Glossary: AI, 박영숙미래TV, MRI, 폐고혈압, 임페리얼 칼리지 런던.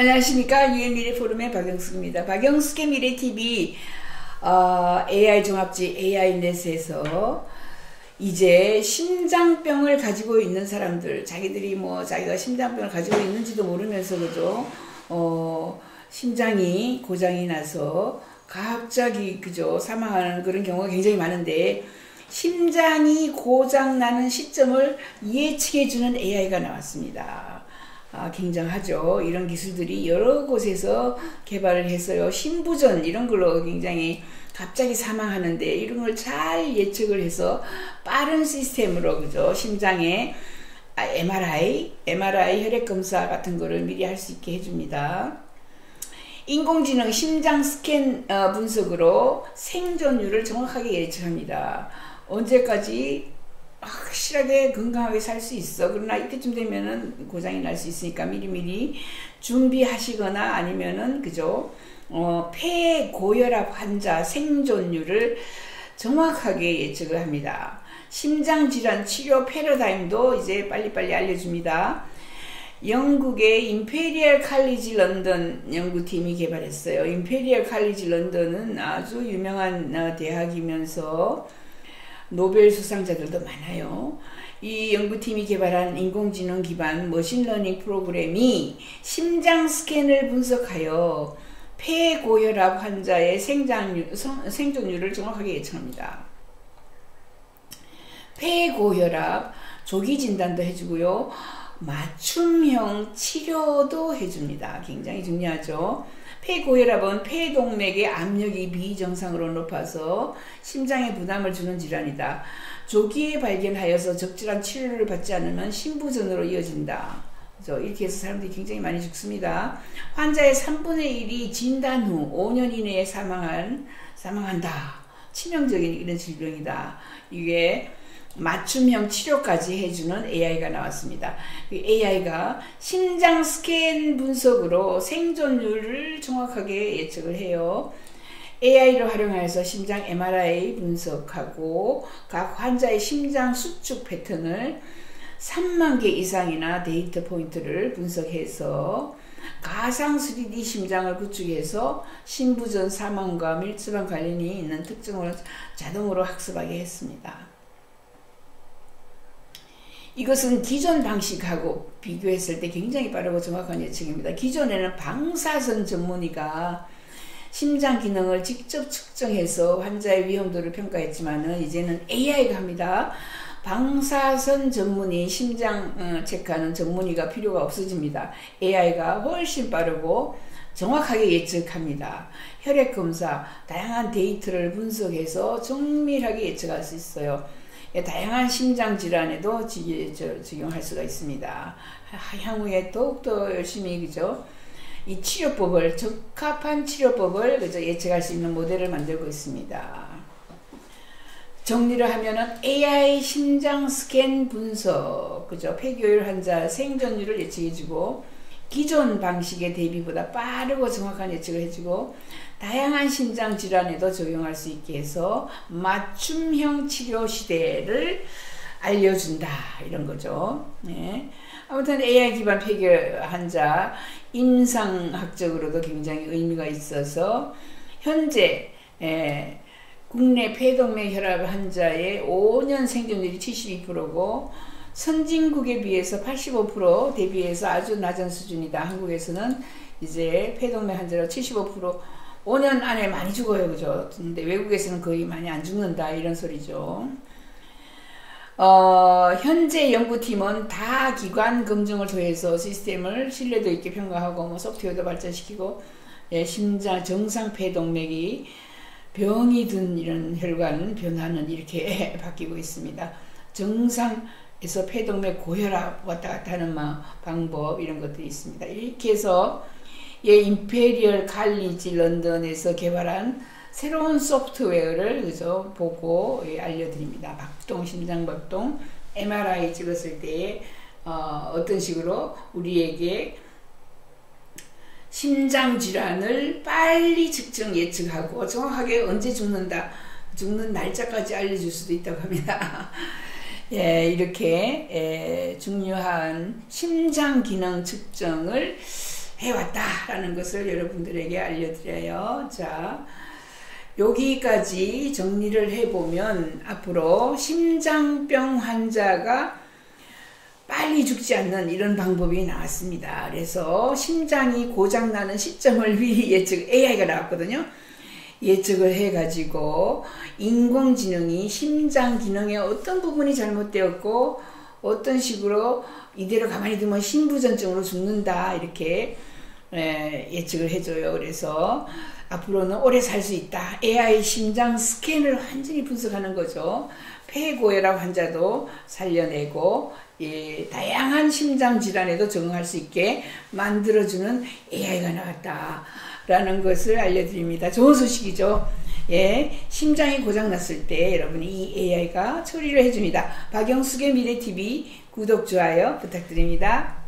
안녕하십니까. 유엔미래 포럼의 박영숙입니다. 박영숙의 미래TV AI 종합지 AI넷에서 이제 심장병을 가지고 있는 사람들, 자기들이 뭐 자기가 심장병을 가지고 있는지도 모르면서 그죠? 심장이 고장이 나서 갑자기 그죠? 사망하는 그런 경우가 굉장히 많은데, 심장이 고장나는 시점을 예측해주는 AI가 나왔습니다. 굉장하죠. 이런 기술들이 여러 곳에서 개발을 했어요. 심부전 이런 걸로 굉장히 갑자기 사망하는데, 이런 걸 잘 예측을 해서 빠른 시스템으로 그죠? 심장에 MRI 혈액검사 같은 거를 미리 할 수 있게 해줍니다. 인공지능 심장 스캔 분석으로 생존율을 정확하게 예측합니다. 언제까지 확실하게 건강하게 살 수 있어. 그러나 이때쯤 되면은 고장이 날 수 있으니까 미리미리 준비하시거나, 아니면은 그죠? 폐고혈압 환자 생존율을 정확하게 예측을 합니다. 심장질환 치료 패러다임도 이제 빨리빨리 알려줍니다. 영국의 임페리얼 칼리지 런던 연구팀이 개발했어요. 임페리얼 칼리지 런던은 아주 유명한 대학이면서 노벨 수상자들도 많아요. 이 연구팀이 개발한 인공지능 기반 머신러닝 프로그램이 심장 스캔을 분석하여 폐고혈압 환자의 생존율을 정확하게 예측합니다. 폐고혈압 조기 진단도 해주고요. 맞춤형 치료도 해줍니다. 굉장히 중요하죠. 폐고혈압은 폐동맥의 압력이 비정상으로 높아서 심장에 부담을 주는 질환이다. 조기에 발견하여서 적절한 치료를 받지 않으면 심부전으로 이어진다. 그렇죠? 이렇게 해서 사람들이 굉장히 많이 죽습니다. 환자의 3분의 1이 진단 후 5년 이내에 사망한다. 치명적인 이런 질병이다. 이게 맞춤형 치료까지 해주는 AI가 나왔습니다. AI가 심장 스캔 분석으로 생존율을 정확하게 예측을 해요. AI를 활용해서 심장 MRI 분석하고, 각 환자의 심장 수축 패턴을 3만 개 이상이나 데이터 포인트를 분석해서 가상 3D 심장을 구축해서 심부전 사망과 밀접한 관련이 있는 특징을 자동으로 학습하게 했습니다. 이것은 기존 방식하고 비교했을 때 굉장히 빠르고 정확한 예측입니다. 기존에는 방사선 전문의가 심장 기능을 직접 측정해서 환자의 위험도를 평가했지만은 이제는 AI가 합니다. 방사선 전문의, 심장 체크하는 전문의가 필요가 없어집니다. AI가 훨씬 빠르고 정확하게 예측합니다. 혈액검사, 다양한 데이터를 분석해서 정밀하게 예측할 수 있어요. 다양한 심장 질환에도 적용할 수가 있습니다. 향후에 더욱더 열심히 그죠? 이 치료법을, 적합한 치료법을 그죠? 예측할 수 있는 모델을 만들고 있습니다. 정리를 하면은 AI 심장 스캔 분석, 그죠? 폐고혈 환자 생존율을 예측해주고, 기존 방식의 대비보다 빠르고 정확한 예측을 해주고, 다양한 심장 질환에도 적용할 수 있게 해서 맞춤형 치료 시대를 알려준다, 이런 거죠. 네. 아무튼 AI 기반 폐결 환자 임상학적으로도 굉장히 의미가 있어서 현재 국내 폐동맥 혈압 환자의 5년 생존율이 72%고 선진국에 비해서 85% 대비해서 아주 낮은 수준이다. 한국에서는 이제 폐동맥 환자로 75% 5년 안에 많이 죽어요. 그죠? 근데 외국에서는 거의 많이 안 죽는다. 이런 소리죠. 현재 연구팀은 다 기관 검증을 통해서 시스템을 신뢰도 있게 평가하고, 뭐 소프트웨어도 발전시키고, 예, 심장 정상 폐동맥이 병이 든 이런 혈관 변화는 이렇게 바뀌고 있습니다. 정상에서 폐동맥 고혈압 왔다 갔다 하는 방법, 이런 것들이 있습니다. 이렇게 해서 임페리얼 칼리지 런던에서 개발한 새로운 소프트웨어를 그죠? 보고 알려드립니다. 심장 박동 MRI 찍었을 때 어떤 식으로 우리에게 심장 질환을 빨리 측정 예측하고 정확하게 언제 죽는 날짜까지 알려줄 수도 있다고 합니다. 예, 이렇게 중요한 심장 기능 측정을 해왔다라는 것을 여러분들에게 알려드려요. 자, 여기까지 정리를 해보면 앞으로 심장병 환자가 빨리 죽지 않는 이런 방법이 나왔습니다. 그래서 심장이 고장나는 시점을 미리 예측, AI가 나왔거든요. 예측을 해가지고 인공지능이 심장 기능의 어떤 부분이 잘못되었고 어떤 식으로 이대로 가만히 두면 심부전증으로 죽는다 이렇게 예측을 해줘요. 그래서 앞으로는 오래 살 수 있다. AI 심장 스캔을 완전히 분석하는 거죠. 폐고혈압 환자도 살려내고 다양한 심장 질환에도 적응할 수 있게 만들어주는 AI가 나왔다 라는 것을 알려드립니다. 좋은 소식이죠. 예, 심장이 고장났을 때 여러분이 이 AI가 처리를 해줍니다. 박영숙의 미래TV 구독, 좋아요 부탁드립니다.